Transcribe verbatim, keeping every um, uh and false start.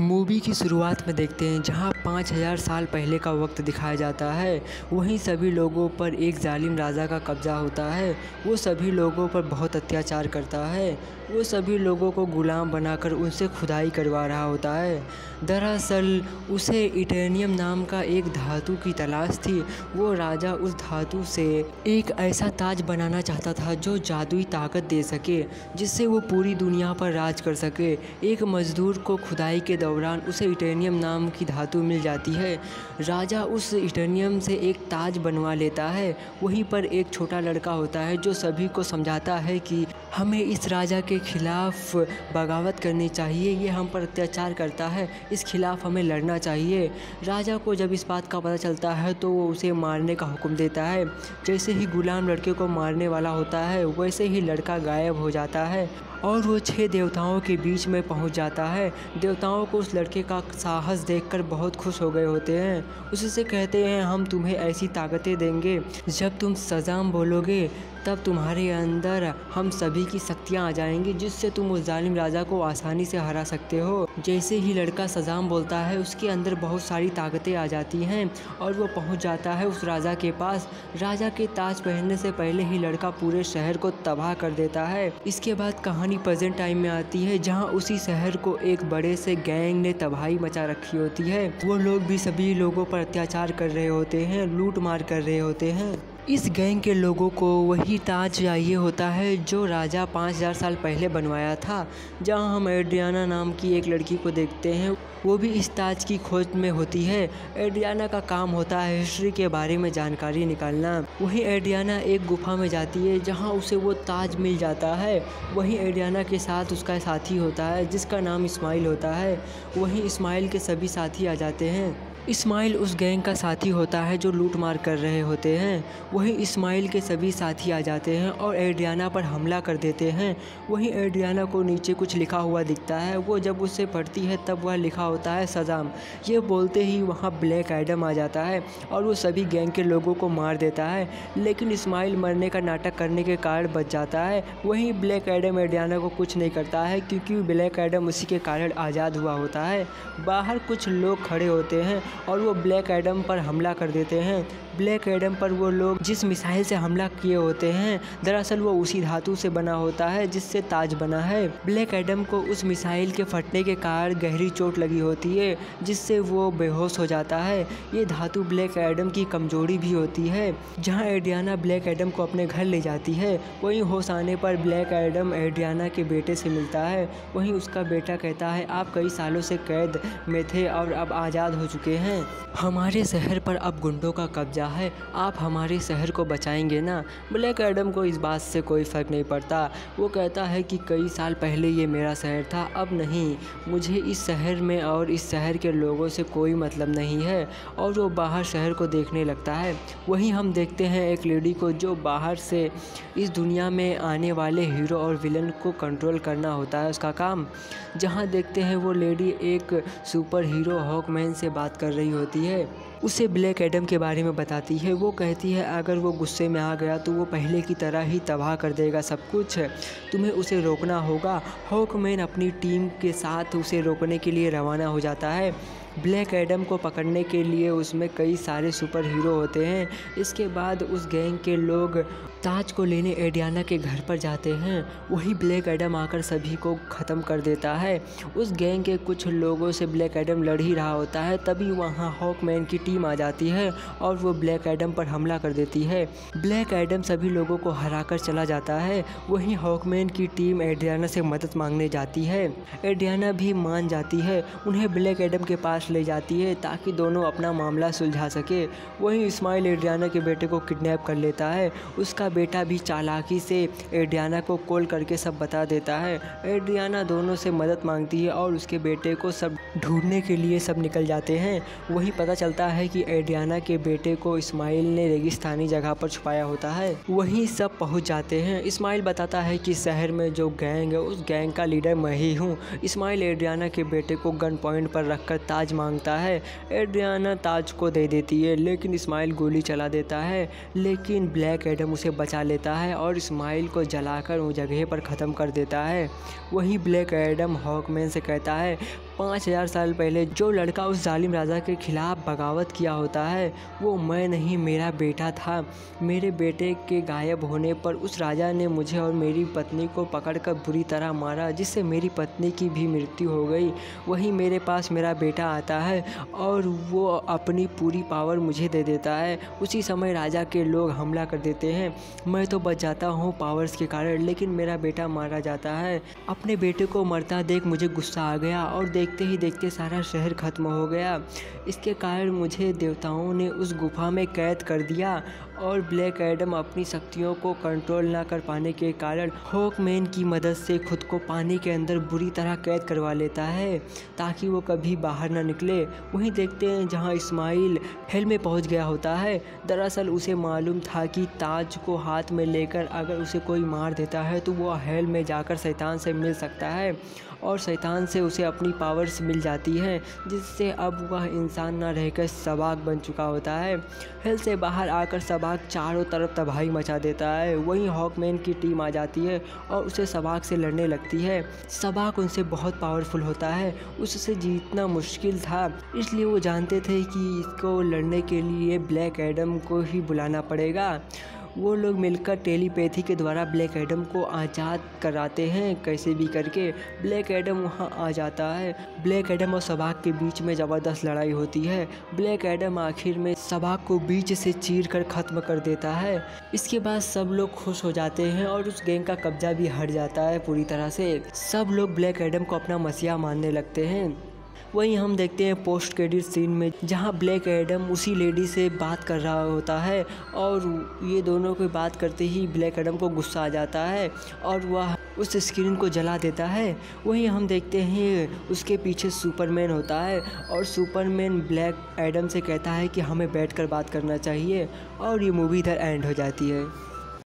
Movie की शुरुआत में देखते हैं जहां पाँच हज़ार साल पहले का वक्त दिखाया जाता है। वहीं सभी लोगों पर एक जालिम राजा का कब्ज़ा होता है। वो सभी लोगों पर बहुत अत्याचार करता है। वो सभी लोगों को ग़ुलाम बनाकर उनसे खुदाई करवा रहा होता है। दरअसल उसे इटेनियम नाम का एक धातु की तलाश थी। वो राजा उस धातु से एक ऐसा ताज बनाना चाहता था जो जादुई ताकत दे सके, जिससे वो पूरी दुनिया पर राज कर सके। एक मज़दूर को खुदाई के दौरान उसे इटेनियम नाम की धातु मिल जाती है। राजा उस इटेनियम से एक ताज बनवा लेता है। वहीं पर एक छोटा लड़का होता है जो सभी को समझाता है कि हमें इस राजा के खिलाफ बगावत करनी चाहिए, ये हम पर अत्याचार करता है, इस खिलाफ हमें लड़ना चाहिए। राजा को जब इस बात का पता चलता है तो वो उसे मारने का हुक्म देता है। जैसे ही गुलाम लड़के को मारने वाला होता है वैसे ही लड़का गायब हो जाता है और वो छह देवताओं के बीच में पहुंच जाता है। देवताओं को उस लड़के का साहस देखकर बहुत खुश हो गए होते हैं। उससे कहते हैं हम तुम्हें ऐसी ताकतें देंगे, जब तुम सजाम बोलोगे तब तुम्हारे अंदर हम सभी की शक्तियाँ आ जाएंगी, जिससे तुम उस जालिम राजा को आसानी से हरा सकते हो। जैसे ही लड़का सजाम बोलता है उसके अंदर बहुत सारी ताकतें आ जाती हैं और वो पहुँच जाता है उस राजा के पास। राजा के ताज पहनने से पहले ही लड़का पूरे शहर को तबाह कर देता है। इसके बाद कहानी प्रेजेंट टाइम में आती है जहां उसी शहर को एक बड़े से गैंग ने तबाही मचा रखी होती है। वो लोग भी सभी लोगों पर अत्याचार कर रहे होते हैं, लूट मार कर रहे होते हैं। इस गैंग के लोगों को वही ताज चाहिए होता है जो राजा पाँच हज़ार साल पहले बनवाया था। जहां हम एड्रियाना नाम की एक लड़की को देखते हैं, वो भी इस ताज की खोज में होती है। एड्रियाना का काम होता है हिस्ट्री के बारे में जानकारी निकालना। वहीं एड्रियाना एक गुफा में जाती है जहां उसे वो ताज मिल जाता है। वहीं एड्रियाना के साथ उसका साथी होता है जिसका नाम इस्माइल होता है। वहीं इस्माइल के सभी साथी आ जाते हैं। इस्माइल उस गैंग का साथी होता है जो लूट मार कर रहे होते हैं। वहीं इस्माइल के सभी साथी आ जाते हैं और एड्रियाना पर हमला कर देते हैं। वहीं एड्रियाना को नीचे कुछ लिखा हुआ दिखता है। वो जब उससे पढ़ती है तब वह लिखा होता है सजाम। ये बोलते ही वहाँ ब्लैक एडम आ जाता है और वो सभी गैंग के लोगों को मार देता है, लेकिन इस्माइल मरने का नाटक करने के कारण बच जाता है। वहीं ब्लैक एडम एड्रियाना को कुछ नहीं करता है क्योंकि ब्लैक एडम उसी के कारण आज़ाद हुआ होता है। बाहर कुछ लोग खड़े होते हैं और वो ब्लैक एडम पर हमला कर देते हैं। ब्लैक एडम पर वो लोग जिस मिसाइल से हमला किए होते हैं, दरअसल वो उसी धातु से बना होता है जिससे ताज बना है। ब्लैक एडम को उस मिसाइल के फटने के कारण गहरी चोट लगी होती है, जिससे वो बेहोश हो जाता है। ये धातु ब्लैक एडम की कमजोरी भी होती है। जहाँ एड्रियाना ब्लैक एडम को अपने घर ले जाती है, वहीं होश आने पर ब्लैक एडम एड्रियाना के बेटे से मिलता है। वहीं उसका बेटा कहता है आप कई सालों से कैद में थे और अब आज़ाद हो चुके हैं, हमारे शहर पर अब गुंडों का कब्जा है, आप हमारे शहर को बचाएंगे ना। ब्लैक एडम को इस बात से कोई फ़र्क नहीं पड़ता। वो कहता है कि कई साल पहले ये मेरा शहर था, अब नहीं, मुझे इस शहर में और इस शहर के लोगों से कोई मतलब नहीं है। और वो बाहर शहर को देखने लगता है। वहीं हम देखते हैं एक लेडी को जो बाहर से इस दुनिया में आने वाले हीरो और विलन को कंट्रोल करना होता है उसका काम। जहाँ देखते हैं वो लेडी एक सुपर हीरो हॉक मैन से बात कर रही होती है। उसे ब्लैक एडम के बारे में बताती है। वो कहती है अगर वो गुस्से में आ गया तो वो पहले की तरह ही तबाह कर देगा सब कुछ, तुम्हें उसे रोकना होगा। हॉकमैन अपनी टीम के साथ उसे रोकने के लिए रवाना हो जाता है। ब्लैक एडम को पकड़ने के लिए उसमें कई सारे सुपर हीरो होते हैं। इसके बाद उस गैंग के लोग ताज को लेने एड्रियाना के घर पर जाते हैं। वहीं ब्लैक एडम आकर सभी को ख़त्म कर देता है। उस गैंग के कुछ लोगों से ब्लैक एडम लड़ ही रहा होता है, तभी वहाँ हॉकमैन की टीम आ जाती है और वो ब्लैक एडम पर हमला कर देती है। ब्लैक एडम सभी लोगों को हराकर चला जाता है। वहीं हॉकमैन की टीम एड्रियाना से मदद मांगने जाती है। एड्रियाना भी मान जाती है। उन्हें ब्लैक एडम के पास ले जाती है ताकि दोनों अपना मामला सुलझा सके। वहीं इस्माइल एड्रियाना के बेटे को किडनैप कर लेता है। उसका बेटा भी चालाकी से एड्रियाना को कॉल करके सब बता देता है। एड्रियाना दोनों से मदद मांगती है और उसके बेटे को सब ढूंढने के लिए सब निकल जाते हैं। वहीं पता चलता है कि एड्रियाना के बेटे को इस्माइल ने रेगिस्तानी जगह पर छुपाया होता है। वहीं सब पहुँच जाते हैं। इस्माइल बताता है कि शहर में जो गैंग है उस गैंग का लीडर मैं ही हूँ। इस्माइल एड्रियाना के बेटे को गन पॉइंट पर रखकर ताज मांगता है। एड्रियाना ताज को दे देती है, लेकिन इस्माइल गोली चला देता है, लेकिन ब्लैक एडम उसे बचा लेता है और इस्माइल को जलाकर उस जगह पर ख़त्म कर देता है। वहीं ब्लैक एडम हॉकमैन से कहता है पाँच हज़ार साल पहले जो लड़का उस जालिम राजा के खिलाफ बगावत किया होता है वो मैं नहीं मेरा बेटा था। मेरे बेटे के गायब होने पर उस राजा ने मुझे और मेरी पत्नी को पकड़कर बुरी तरह मारा, जिससे मेरी पत्नी की भी मृत्यु हो गई। वहीं मेरे पास मेरा बेटा आता है और वो अपनी पूरी पावर मुझे दे देता है। उसी समय राजा के लोग हमला कर देते हैं। मैं तो बच जाता हूँ पावर्स के कारण, लेकिन मेरा बेटा मारा जाता है। अपने बेटे को मरता देख मुझे गुस्सा आ गया और देखते ही देखते सारा शहर ख़त्म हो गया। इसके कारण मुझे देवताओं ने उस गुफा में कैद कर दिया और ब्लैक एडम अपनी शक्तियों को कंट्रोल ना कर पाने के कारण हॉक मैन की मदद से खुद को पानी के अंदर बुरी तरह कैद करवा लेता है ताकि वो कभी बाहर ना निकले। वहीं देखते हैं जहां इस्माइल हेल में पहुंच गया होता है। दरअसल उसे मालूम था कि ताज को हाथ में लेकर अगर उसे कोई मार देता है तो वो हेल में जाकर शैतान से मिल सकता है और शैतान से उसे अपनी पावर्स मिल जाती हैं, जिससे अब वह इंसान ना रहकर सबाक बन चुका होता है। हेल से बाहर आकर सबाक चारों तरफ तबाही मचा देता है। वहीं हॉकमैन की टीम आ जाती है और उसे सबाक से लड़ने लगती है। सबाक उनसे बहुत पावरफुल होता है, उससे जीतना मुश्किल था, इसलिए वो जानते थे कि इसको लड़ने के लिए ब्लैक एडम को ही बुलाना पड़ेगा। वो लोग मिलकर टेलीपैथी के द्वारा ब्लैक एडम को आज़ाद कराते हैं कैसे भी करके। ब्लैक एडम वहाँ आ जाता है। ब्लैक एडम और सबाक के बीच में ज़बरदस्त लड़ाई होती है। ब्लैक एडम आखिर में सबाक को बीच से चीर कर ख़त्म कर देता है। इसके बाद सब लोग खुश हो जाते हैं और उस गैंग का कब्जा भी हट जाता है पूरी तरह से। सब लोग ब्लैक एडम को अपना मसीहा मानने लगते हैं। वहीं हम देखते हैं पोस्ट क्रेडिट सीन में जहां ब्लैक एडम उसी लेडी से बात कर रहा होता है और ये दोनों की बात करते ही ब्लैक एडम को गुस्सा आ जाता है और वह उस स्क्रीन को जला देता है। वहीं हम देखते हैं उसके पीछे सुपरमैन होता है और सुपरमैन ब्लैक एडम से कहता है कि हमें बैठकर बात करना चाहिए और ये मूवी इधर एंड हो जाती है।